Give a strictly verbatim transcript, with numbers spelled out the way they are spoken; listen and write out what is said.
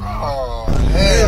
Oh, hell.